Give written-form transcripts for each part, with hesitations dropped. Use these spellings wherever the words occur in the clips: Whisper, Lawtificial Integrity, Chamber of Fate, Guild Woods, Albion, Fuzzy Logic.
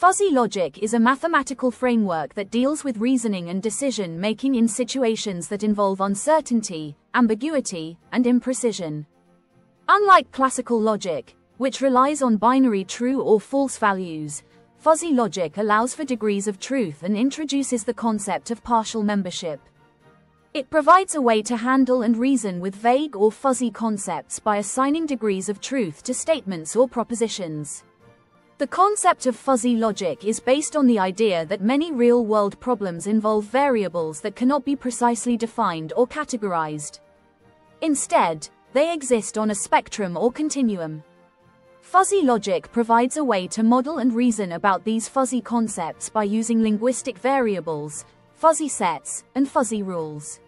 Fuzzy logic is a mathematical framework that deals with reasoning and decision-making in situations that involve uncertainty, ambiguity, and imprecision. Unlike classical logic, which relies on binary true or false values, fuzzy logic allows for degrees of truth and introduces the concept of partial membership. It provides a way to handle and reason with vague or fuzzy concepts by assigning degrees of truth to statements or propositions. The concept of fuzzy logic is based on the idea that many real-world problems involve variables that cannot be precisely defined or categorized. Instead, they exist on a spectrum or continuum. Fuzzy logic provides a way to model and reason about these fuzzy concepts by using linguistic variables, fuzzy sets, and fuzzy rules.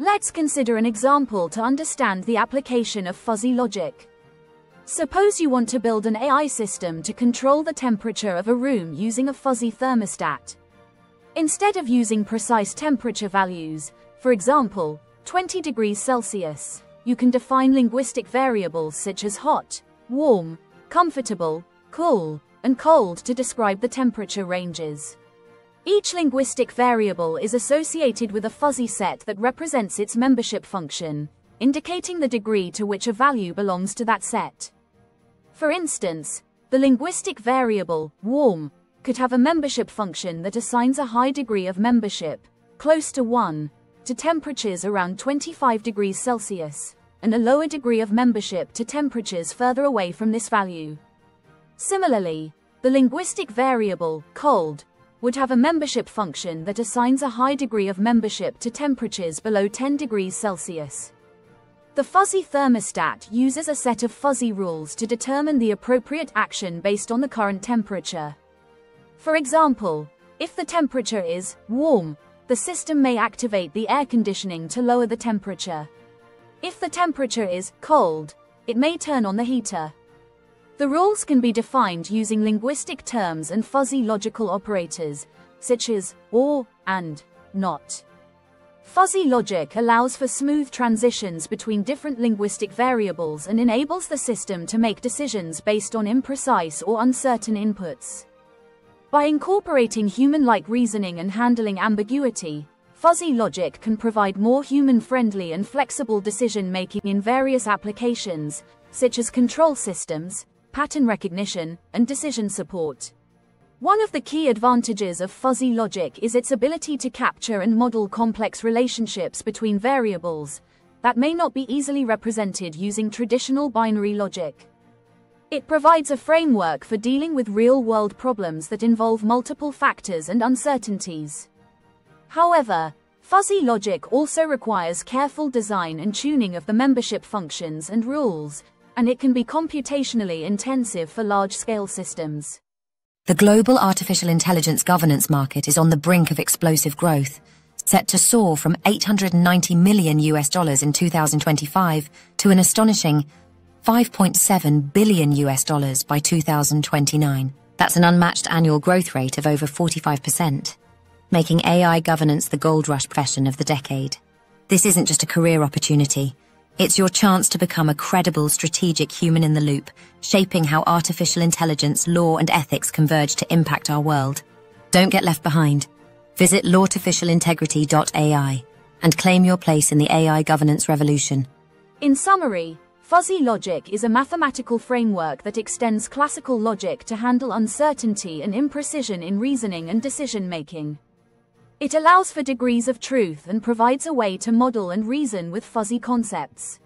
Let's consider an example to understand the application of fuzzy logic. Suppose you want to build an AI system to control the temperature of a room using a fuzzy thermostat. Instead of using precise temperature values, for example, 20 degrees Celsius, you can define linguistic variables such as hot, warm, comfortable, cool, and cold to describe the temperature ranges. Each linguistic variable is associated with a fuzzy set that represents its membership function, indicating the degree to which a value belongs to that set. For instance, the linguistic variable, warm, could have a membership function that assigns a high degree of membership, close to 1, to temperatures around 25 degrees Celsius, and a lower degree of membership to temperatures further away from this value. Similarly, the linguistic variable, cold, would have a membership function that assigns a high degree of membership to temperatures below 10 degrees Celsius. The fuzzy thermostat uses a set of fuzzy rules to determine the appropriate action based on the current temperature. For example, if the temperature is warm, the system may activate the air conditioning to lower the temperature. If the temperature is cold, it may turn on the heater. The rules can be defined using linguistic terms and fuzzy logical operators, such as or, and, not. Fuzzy logic allows for smooth transitions between different linguistic variables and enables the system to make decisions based on imprecise or uncertain inputs. By incorporating human-like reasoning and handling ambiguity, fuzzy logic can provide more human-friendly and flexible decision-making in various applications, such as control systems, pattern recognition, and decision support. One of the key advantages of fuzzy logic is its ability to capture and model complex relationships between variables that may not be easily represented using traditional binary logic. It provides a framework for dealing with real-world problems that involve multiple factors and uncertainties. However, fuzzy logic also requires careful design and tuning of the membership functions and rules, and it can be computationally intensive for large-scale systems. The global artificial intelligence governance market is on the brink of explosive growth, set to soar from $890 million in 2025 to an astonishing $5.7 billion by 2029. That's an unmatched annual growth rate of over 45%, making AI governance the gold rush profession of the decade. This isn't just a career opportunity. It's your chance to become a credible, strategic human in the loop, shaping how artificial intelligence, law, and ethics converge to impact our world. Don't get left behind. Visit lawtificialintegrity.ai and claim your place in the AI governance revolution. In summary, fuzzy logic is a mathematical framework that extends classical logic to handle uncertainty and imprecision in reasoning and decision-making. It allows for degrees of truth and provides a way to model and reason with fuzzy concepts.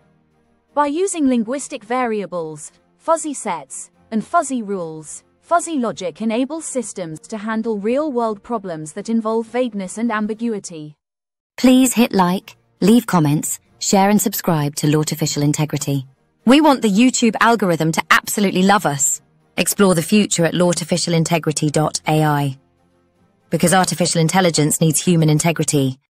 By using linguistic variables, fuzzy sets, and fuzzy rules, fuzzy logic enables systems to handle real-world problems that involve vagueness and ambiguity. Please hit like, leave comments, share and subscribe to Lawtificial Integrity. We want the YouTube algorithm to absolutely love us. Explore the future at lawtificialintegrity.ai. Because artificial intelligence needs human integrity.